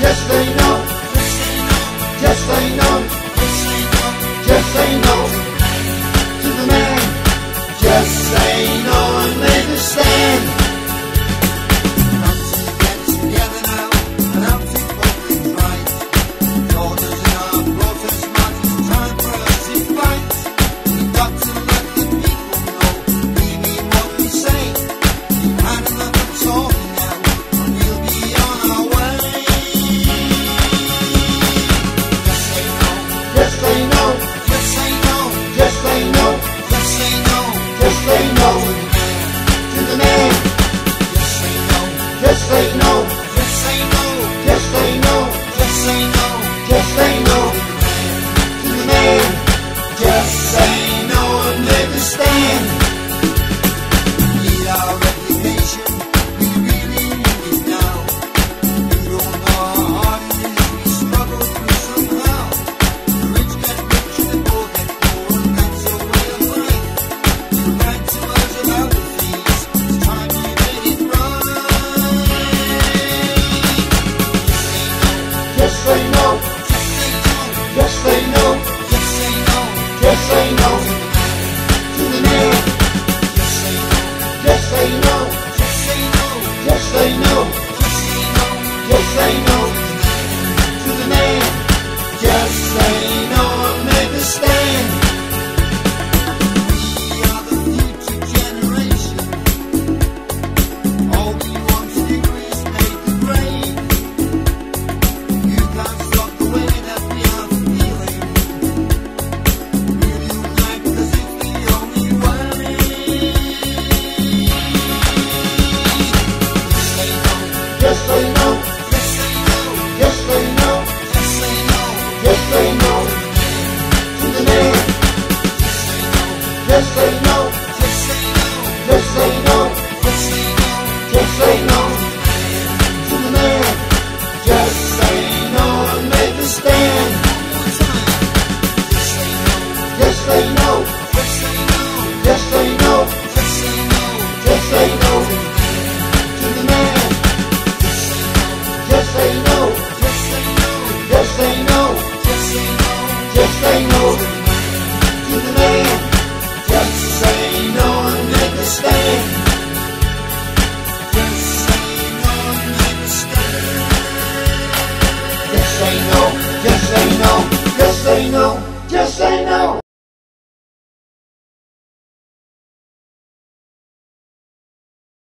Just say no. Just say no. Just say no to the man. Just say no and make a stand. Let's get together now and I'll think both things right. Daughters in our brothers' minds, it's time for us to fight. We've got to let the people know we mean what we say. We've had enough of talking now and we'll be on our way. Just say no. Just say no. Just say no. Just say no. Just say no. Just say no to the man. Just say no. Just say no. Just say no. Just say no. Just say no. Just say no to the man. Just say no and make a stand. We need our recognition. We really need it now. We don't know our heart is. We struggle through somehow. The rich get rich and the poor get poor, and that's the way of life. You write to us about the things. It's time you made it right. Just say no. Just say no. Just say no. Just say no to the man. Just say no. Just say no. Just say no. Just say no. Just say no. Just say no to the man. Just say no and make a stand. We are the future generation. All we want to do is make the grade. You can't stop the way that we are feeling. We'll unite because it's the only way. Just say no. Just say no. Just say no. Just say no. Just say no. Just say no to the man. Just say no. Just say no. Just say no. Just say no. Just say no. Just say no to the man. Just say no and make a stand. One more time. Just say no. Just say no. Just say no. Just say no. Just say no. Just say no to the man. Just say no. Just say no. Just say no. Just say no. Just say no. Just say no to the man. Just say no and make a stand. Just say no and make a stand. Just say no. Just say no. Just say no. Just say no.